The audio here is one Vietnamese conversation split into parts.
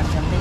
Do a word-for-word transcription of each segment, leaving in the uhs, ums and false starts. là xem tiếp.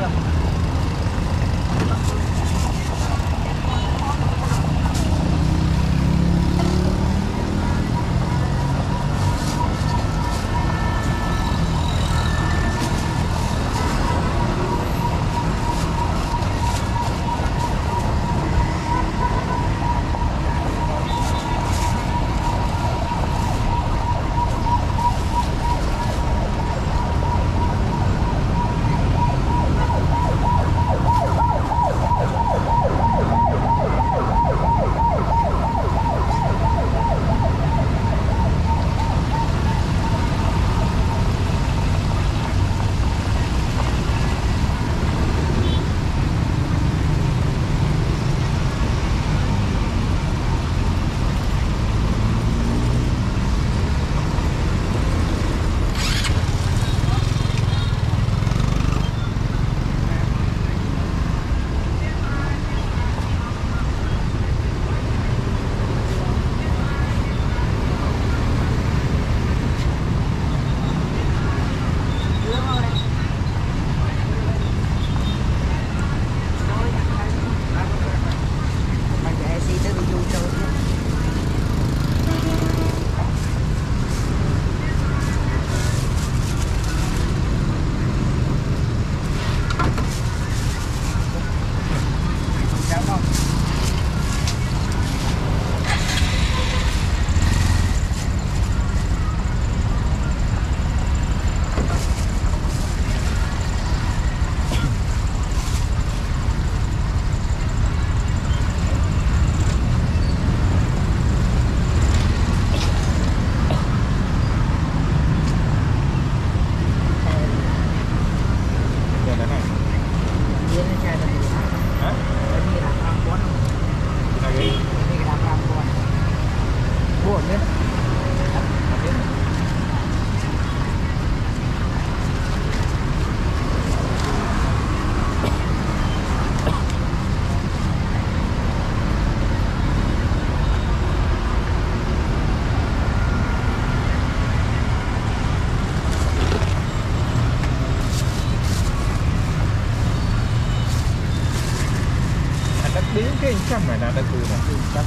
Trăm này là đã từ này,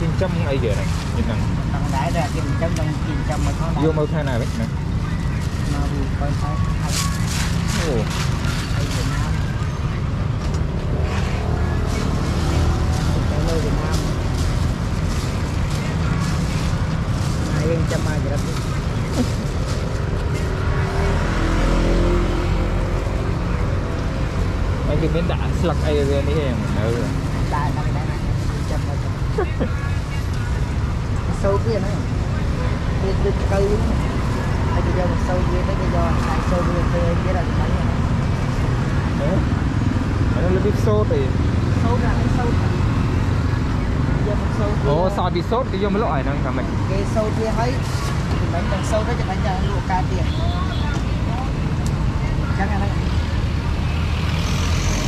chín trăm ấy giờ này, nhìn này. Tăng đại ra chín trăm trong chín trăm mà thôi. Vô mâu thay này đấy này. Mâu thay thay. Ồ. Thay Việt Nam. Thay mâu Việt Nam. Hai nghìn trăm mà giờ đấy. Mấy cái miếng đạn slug ấy rồi đấy em. Ừ. Đại đại đại này, chậm rồi chậm. Sâu kia này, kia kia cây luôn. Đây bây giờ mình sâu kia, đây bây giờ lại sâu kia, kia kia là cái này. Đấy, nó là bít sốt thì. Sâu là cái sâu. Giờ mình sâu kia. Ồ, sò bít sốt, cái giờ mới loại này cả mình. Cái sâu kia ấy, mình mình sâu đó cho anh nhà luộc cá tiền. Chắc là đấy.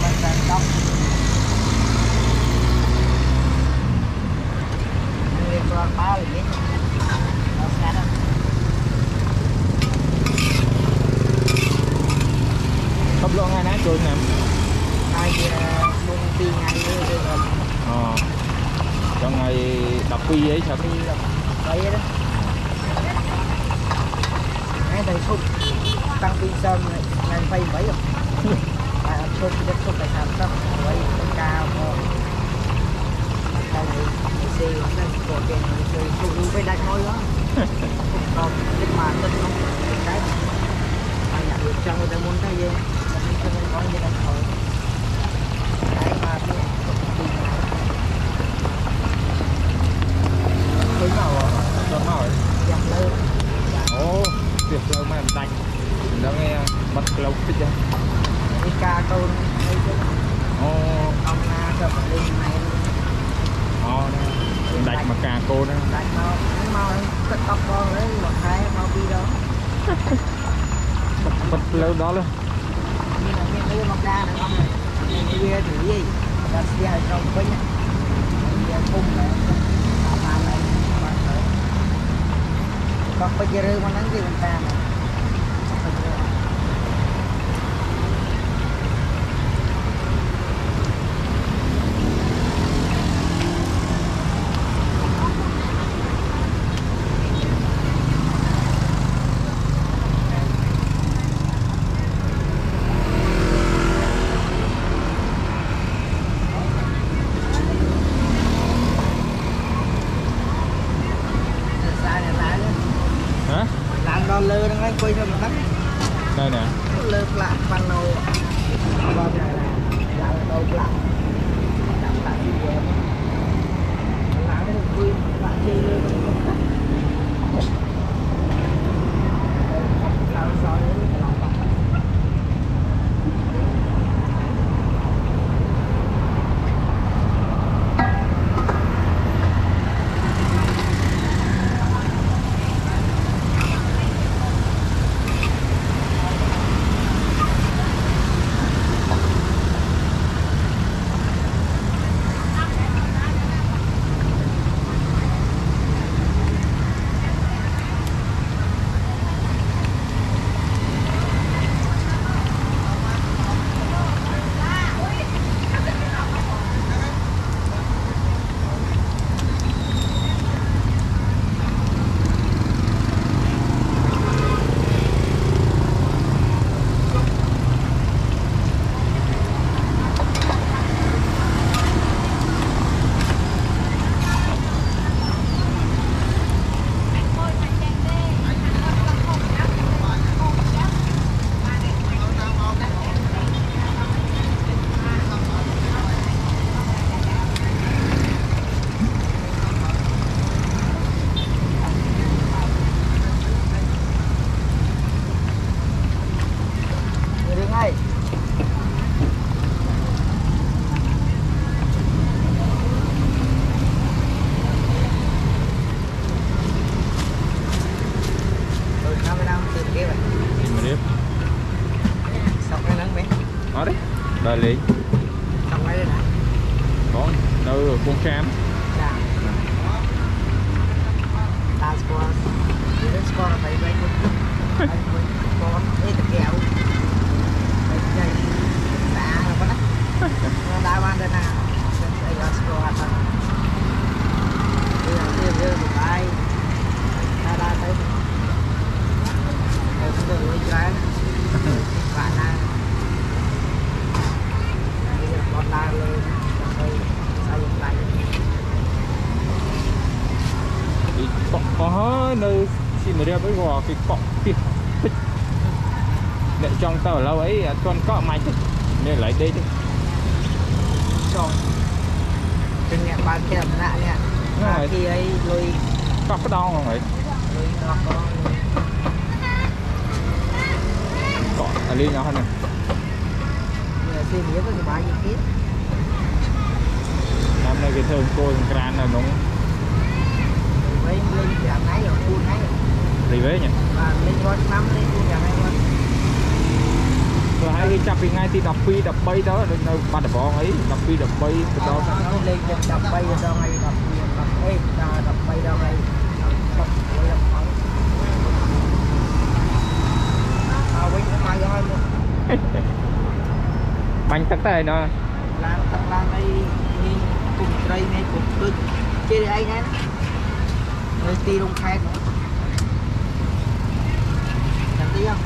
Mình đang đóng. Hãy subscribe cho kênh Ghiền Mì Gõ để không bỏ lỡ những video hấp dẫn. Hãy subscribe cho kênh Ghiền Mì Gõ để không bỏ lỡ những video hấp dẫn. Đạch mà cà cô đó. Đạch mà mau cất tóc con đấy, một hai mau đi đó. Bật bật lâu đó luôn. Như là miếng đưa mọc đa này không này. Miếng đưa thử gì. Đặt xe ở trong quýnh á. Miếng đưa cung này. Bảo bà này. Bạn thử. Bọc bà chê rư con nắng kia con ta này. Bọc bà chê rư. nè. Lợp lại ban đầu. Vào này này, dạo đầu lại. Đắp lại gì vậy? Lá nó vui, lá chơi lên. Làm sao để làm bằng? Đây con đâu con cam ta score để score phải vậy con con cái kéo đây đá con đó đá ban đây nào đây là score ta đây là đây là bài ta đã thấy được rồi trái bạn nào con la lên sao lục lại bị cọp có nơi xin mà đeo với gò cái cọp tiệt để trong tàu lâu ấy con có máy chứ nên lại đây đi rồi trên nhà ba kia lại nè ba kia ấy lôi cọp có đau không vậy lôi cọp cọp ở đây nào hơn này thì nghĩa với cái bài gì tiếp làm đây cái thơm côi gran là đúng mấy lên giảm nấy rồi buôn nấy rồi về nhỉ và lên gót năm lên buôn giảm nấy rồi hai cái chập thì ngay thì đập phi đập bay đó được đâu ba đập bóng ấy đập phi đập bay từ đó lên đập bay từ đâu ngay đập đập ấy đập bay đâu ngay đập đập bóng à quên cái mai rồi bánh tắc tay nó làm tắc làm đây cùng đây này cùng đôi chơi đây nhé người ti đông khai nữa làm tí không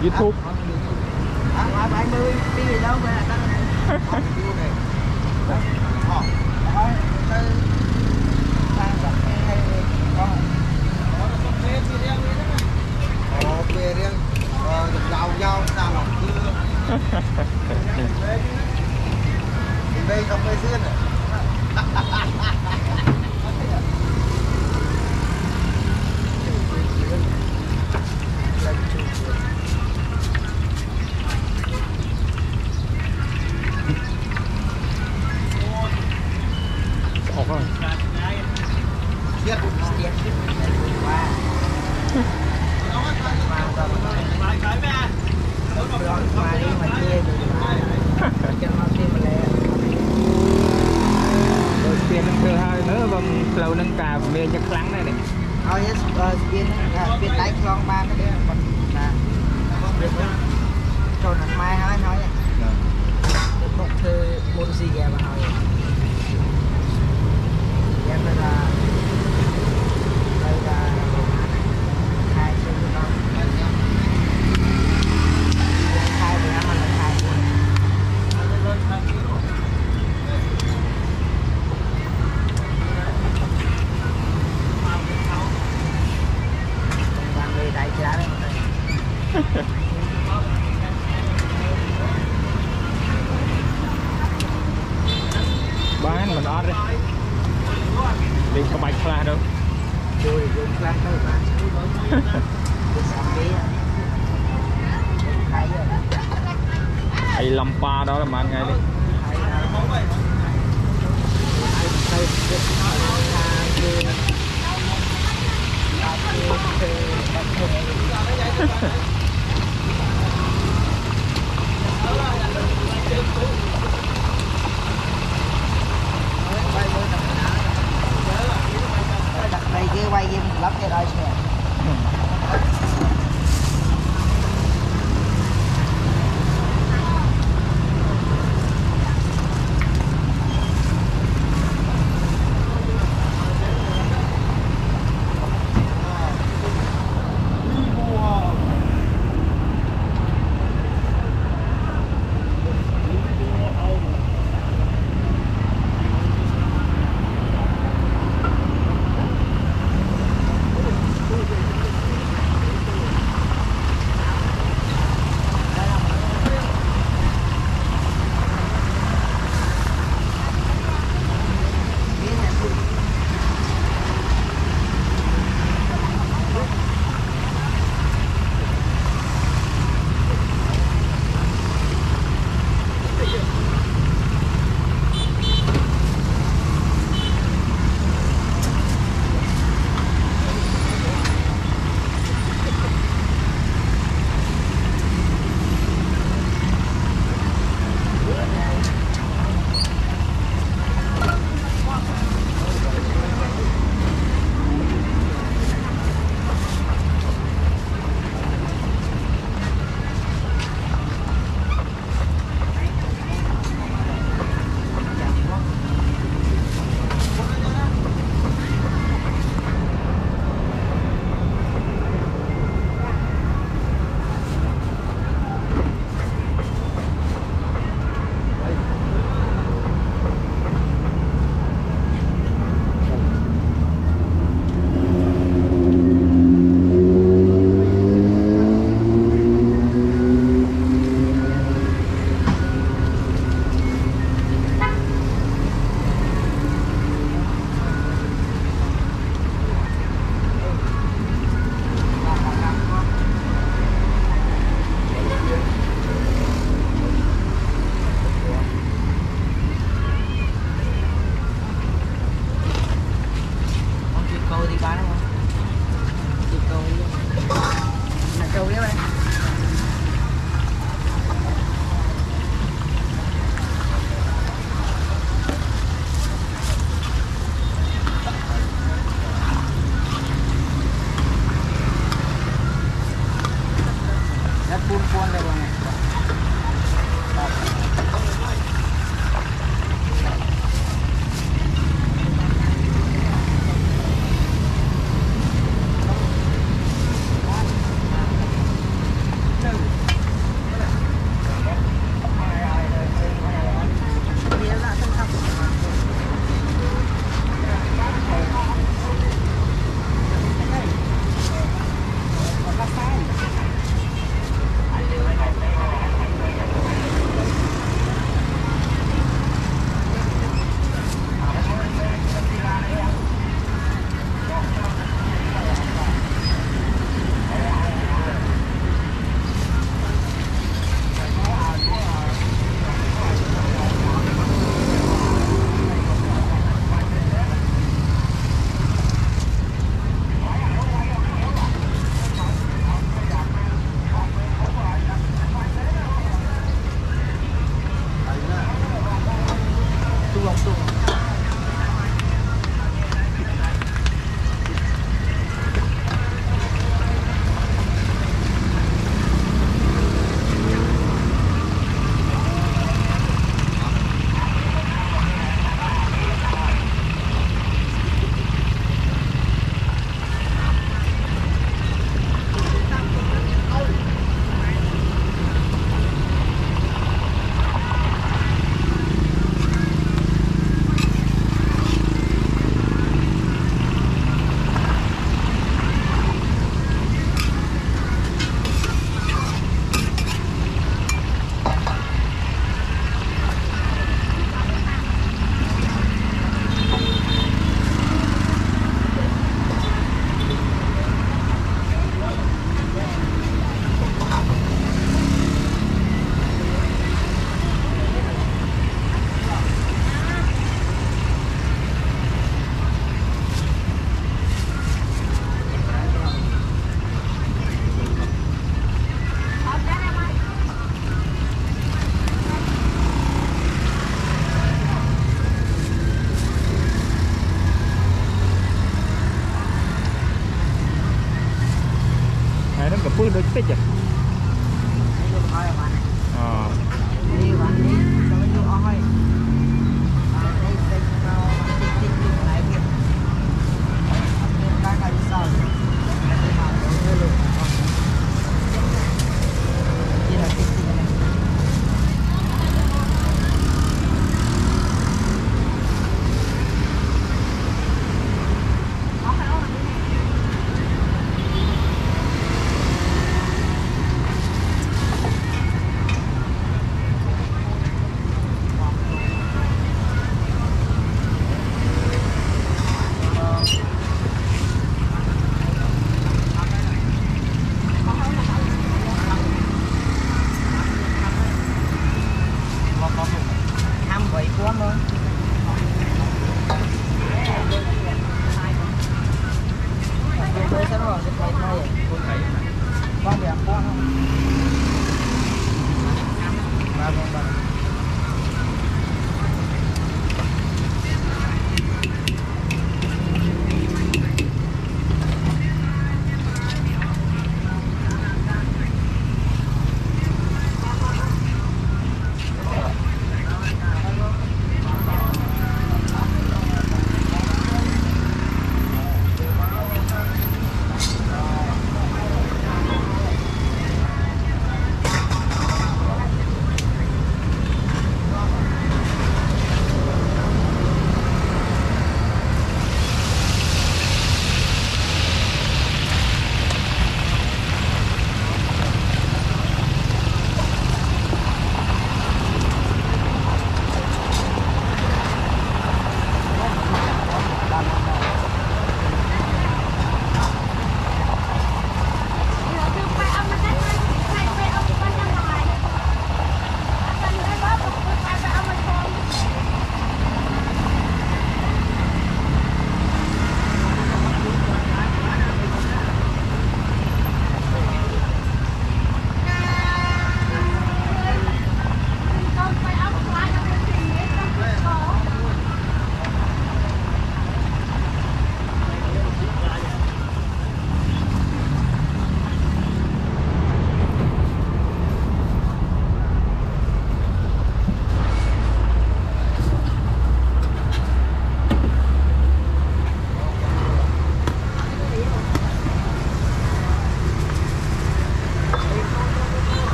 YouTube. Đây không phải riêng à? Ổn không? Tiếc, tiếc, tiếc quá. Lâu nâng cà của mình chắc lắng này này. Thôi, biết đáy con ba cái đấy. Trồn hạt mai hỏi hỏi nha. Được một thư bốn gì kìa mà hỏi. Em đây là đây là hai chân con. Hai bữa ăn là hai chân. Bán mình ót đi. Đi có bạch pha đâu. Chui vô pha thôi bạn. Hay lâm pa đó là mà ăn ngay đi. Quay game lắm cái đây nè. Hãy subscribe cho kênh Ghiền Mì Gõ để không bỏ lỡ những video hấp dẫn. Được cái gì?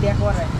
देखो रहे